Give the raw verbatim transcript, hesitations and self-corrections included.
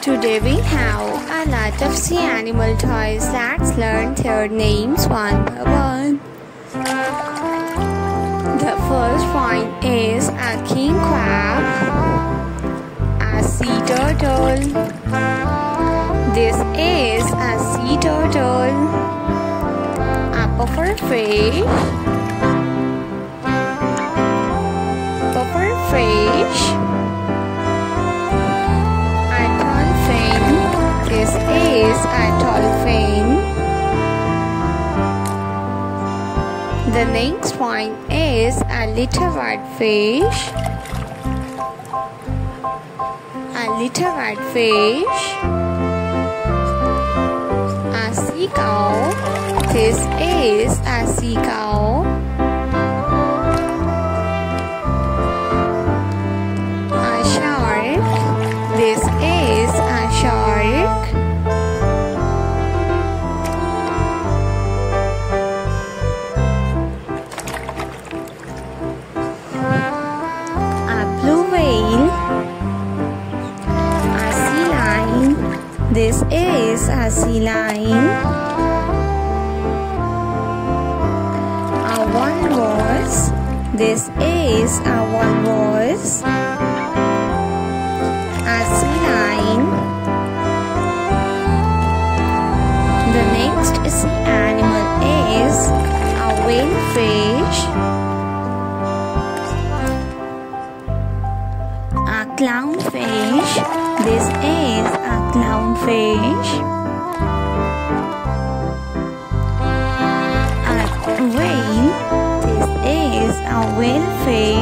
Today we have a lot of sea animal toys. Let's learn their names one by one. The first one is a king crab, a sea turtle. This is a sea turtle, a pufferfish, pufferfish. This is a dolphin. The next one is a little whitefish. A little whitefish. A sea cow. This is a sea cow. A shark. This is a shark. This is a sea lion, a walrus. This is a walrus, a sea lion. The next sea animal is a whalefish, a clownfish. This is a clownfish. A whale. This is a whalefish.